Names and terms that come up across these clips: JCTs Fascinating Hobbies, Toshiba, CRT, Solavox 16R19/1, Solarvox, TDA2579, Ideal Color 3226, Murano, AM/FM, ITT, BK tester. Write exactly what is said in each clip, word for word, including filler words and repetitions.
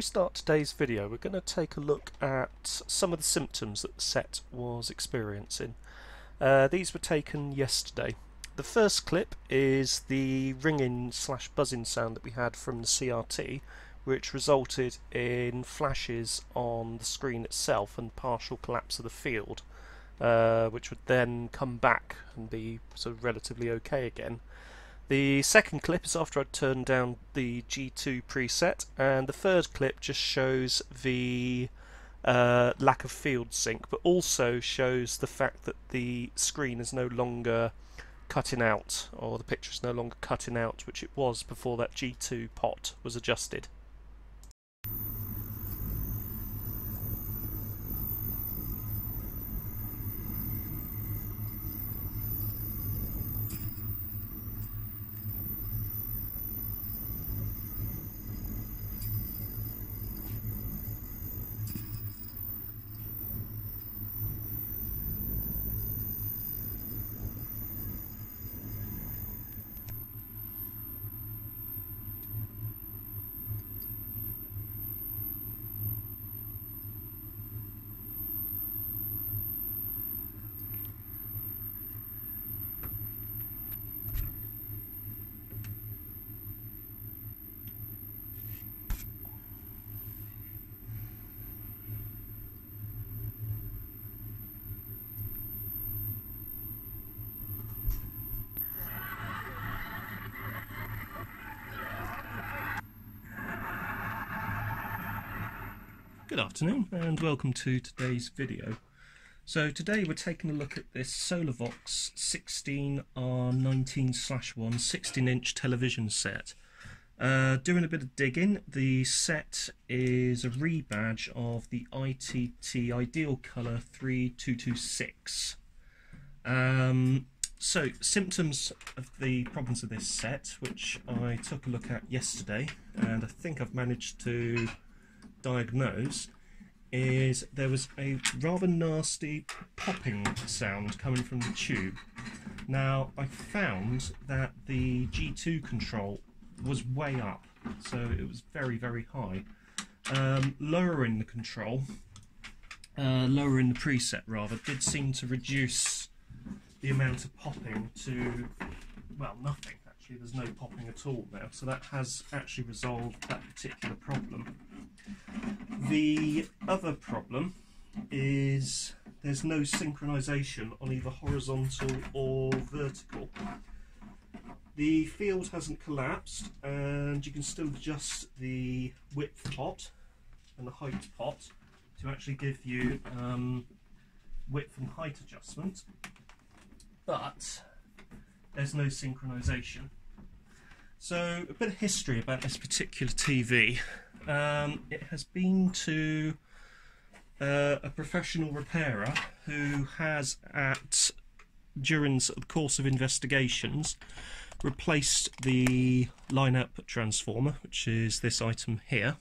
we start today's video, we're going to take a look at some of the symptoms that the set was experiencing. Uh, these were taken yesterday. The first clip is the ringing slash buzzing sound that we had from the C R T, which resulted in flashes on the screen itself and partial collapse of the field, uh, which would then come back and be sort of relatively okay again. The second clip is after I'd turned down the G two preset, and the third clip just shows the uh, lack of field sync, but also shows the fact that the screen is no longer cutting out, or the picture is no longer cutting out, which it was before that G two pot was adjusted. Good afternoon and welcome to today's video. So today we're taking a look at this Solavox sixteen R nineteen slash one sixteen inch television set. Uh, doing a bit of digging, the set is a rebadge of the I T T Ideal Color thirty-two twenty-six. Um, so symptoms of the problems of this set, which I took a look at yesterday, and I think I've managed to diagnose, is there was a rather nasty popping sound coming from the tube. Now, I found that the G two control was way up, so it was very very high. Um, lowering the control, uh, lowering the preset rather, did seem to reduce the amount of popping to, well, nothing actually. There's no popping at all now, so that has actually resolved that particular problem. The other problem is there's no synchronization on either horizontal or vertical. The field hasn't collapsed, and you can still adjust the width pot and the height pot to actually give you um, width and height adjustment, but there's no synchronization. So a bit of history about this particular T V. Um, it has been to uh, a professional repairer who has, at during the course of investigations, replaced the line output transformer, which is this item here.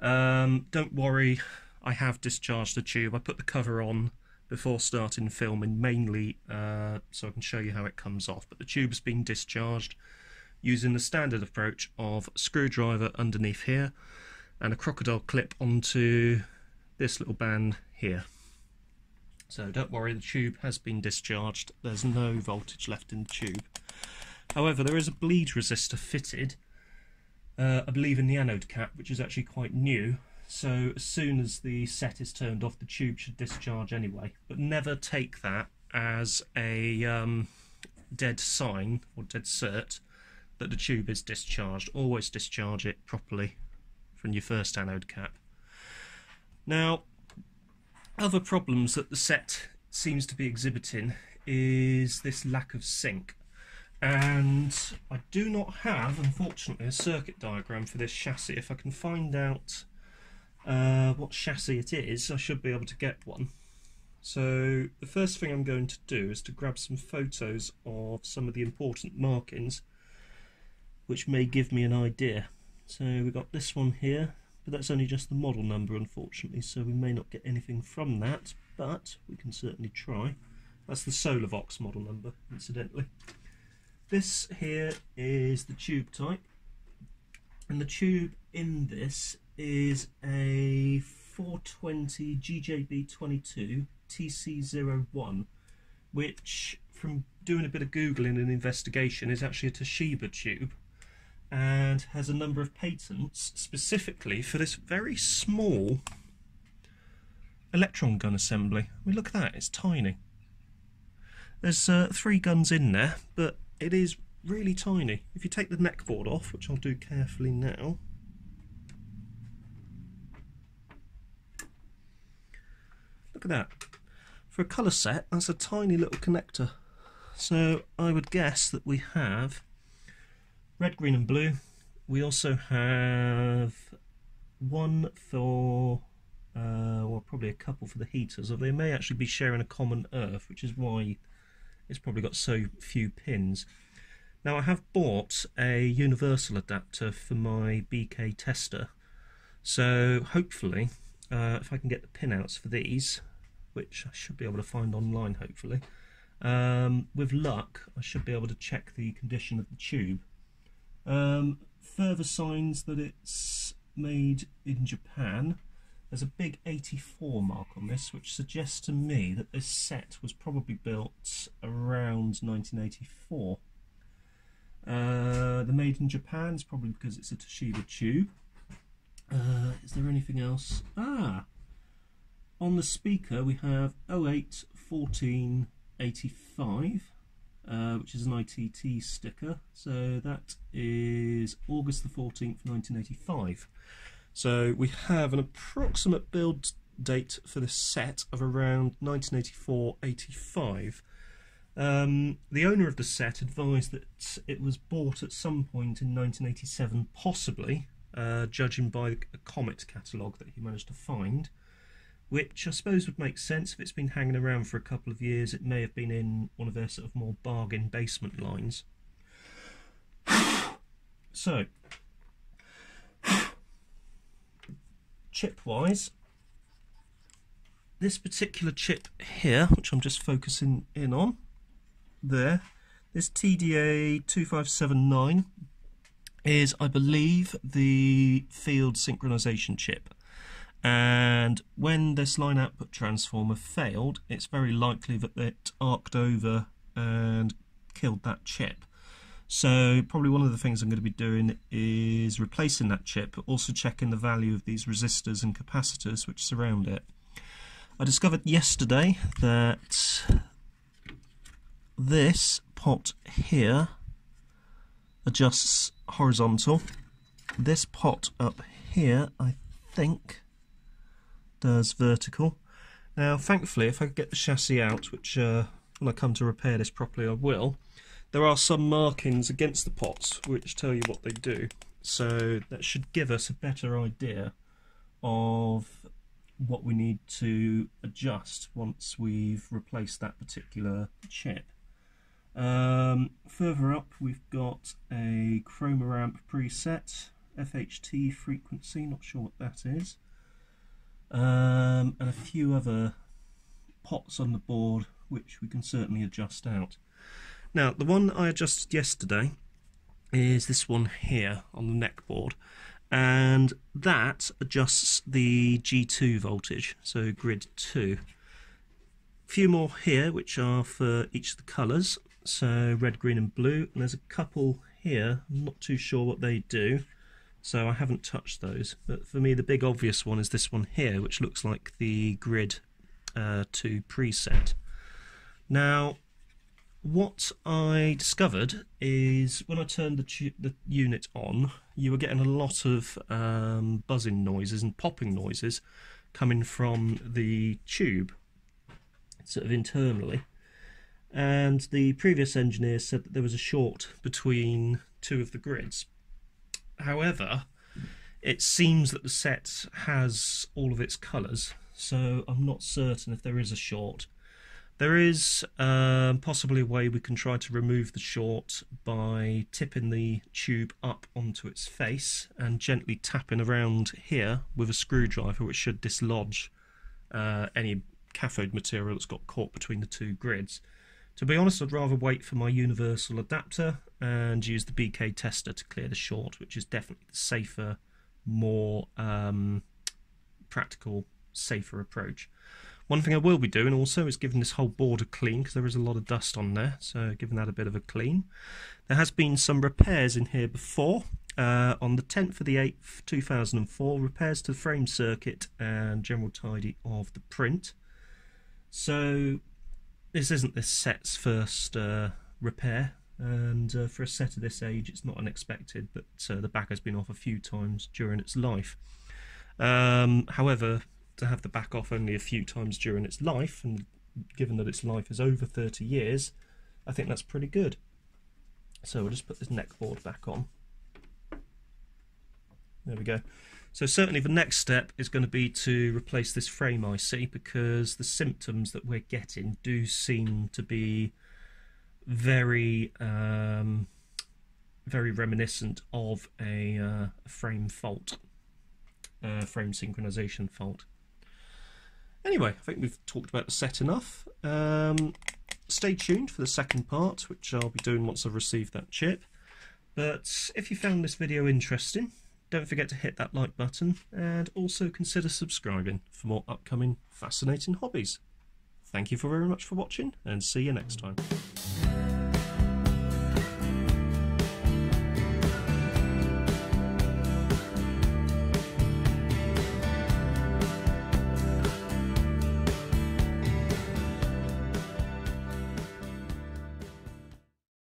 Um, don't worry, I have discharged the tube. I put the cover on before starting filming, mainly uh, so I can show you how it comes off, but the tube has been discharged using the standard approach of screwdriver underneath here and a crocodile clip onto this little band here. So don't worry, the tube has been discharged. There's no voltage left in the tube. However, there is a bleed resistor fitted, uh, I believe in the anode cap, which is actually quite new. So as soon as the set is turned off, the tube should discharge anyway. But never take that as a um, dead sign or dead cert that the tube is discharged. Always discharge it properly from your first anode cap. Now, other problems that the set seems to be exhibiting is this lack of sync, and I do not have, unfortunately, a circuit diagram for this chassis. If I can find out uh, what chassis it is, I should be able to get one. So the first thing I'm going to do is to grab some photos of some of the important markings, which may give me an idea. So we've got this one here, but that's only just the model number, unfortunately, so we may not get anything from that, but we can certainly try. That's the Solavox model number, incidentally. This here is the tube type, and the tube in this is a four twenty G J B twenty-two T C zero one, which, from doing a bit of googling and investigation, is actually a Toshiba tube and has a number of patents specifically for this very small electron gun assembly. I mean, look at that, it's tiny. There's uh, three guns in there, but it is really tiny. If you take the neck board off, which I'll do carefully now, look at that. For a colour set, that's a tiny little connector. So I would guess that we have red, green and blue. We also have one for, uh, well, probably a couple for the heaters, or they may actually be sharing a common earth, which is why it's probably got so few pins. Now, I have bought a universal adapter for my B K tester, so hopefully uh, if I can get the pin outs for these, which I should be able to find online hopefully, um, with luck I should be able to check the condition of the tube. Um, further signs that it's made in Japan. There's a big eighty-four mark on this, which suggests to me that this set was probably built around nineteen eighty-four. Uh, the made in Japan is probably because it's a Toshiba tube. Uh, is there anything else? Ah, on the speaker we have oh eight fourteen eighty-five, uh, which is an I T T sticker. So that is August the fourteenth, nineteen eighty-five. So we have an approximate build date for this set of around nineteen eighty-four eighty-five. Um, the owner of the set advised that it was bought at some point in nineteen eighty-seven, possibly, uh, judging by a Comet catalogue that he managed to find, which I suppose would make sense. If it's been hanging around for a couple of years, it may have been in one of their sort of more bargain basement lines. So, chip-wise, this particular chip here, which I'm just focusing in on, there, this T D A two five seven nine is, I believe, the field synchronization chip, and when this line output transformer failed, it's very likely that it arced over and killed that chip. So probably one of the things I'm going to be doing is replacing that chip, but also checking the value of these resistors and capacitors which surround it. I discovered yesterday that this pot here adjusts horizontal. This pot up here, I think, does vertical. Now, thankfully, if I get the chassis out, which uh, when I come to repair this properly, I will, there are some markings against the pots which tell you what they do. So that should give us a better idea of what we need to adjust once we've replaced that particular chip. Um, further up we've got a chroma ramp preset, F H T frequency, not sure what that is, um, and a few other pots on the board which we can certainly adjust out. Now, the one I adjusted yesterday is this one here on the neck board, and that adjusts the G two voltage, so grid two. A few more here which are for each of the colours, so red, green and blue, and there's a couple here, I'm not too sure what they do, so I haven't touched those, but for me the big obvious one is this one here, which looks like the grid uh, two preset. Now, what I discovered is when I turned the, the unit on, you were getting a lot of um, buzzing noises and popping noises coming from the tube, sort of internally, and the previous engineer said that there was a short between two of the grids. However, it seems that the set has all of its colours, so I'm not certain if there is a short. There is um, possibly a way we can try to remove the short by tipping the tube up onto its face and gently tapping around here with a screwdriver, which should dislodge uh, any cathode material that's got caught between the two grids. To be honest, I'd rather wait for my universal adapter and use the B K tester to clear the short, which is definitely the safer, more um, practical, safer approach. One thing I will be doing also is giving this whole board a clean, because there is a lot of dust on there, so giving that a bit of a clean. There has been some repairs in here before. Uh, on the tenth of the eighth two thousand four, repairs to the frame circuit and general tidy of the print. So this isn't this set's first uh, repair, and uh, for a set of this age it's not unexpected, but uh, the back has been off a few times during its life. Um, however, to have the back off only a few times during its life, and given that its life is over thirty years, I think that's pretty good. So we'll just put this neck board back on. There we go. So certainly the next step is going to be to replace this frame I C, because the symptoms that we're getting do seem to be very um, very reminiscent of a uh, frame fault, uh, frame synchronization fault. Anyway, I think we've talked about the set enough. Um, stay tuned for the second part, which I'll be doing once I've received that chip. But if you found this video interesting, don't forget to hit that like button, and also consider subscribing for more upcoming fascinating hobbies. Thank you very much for watching, and see you next time.